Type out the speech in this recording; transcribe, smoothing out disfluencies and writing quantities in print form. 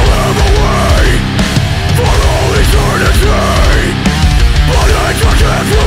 Away for all eternity, but I can't.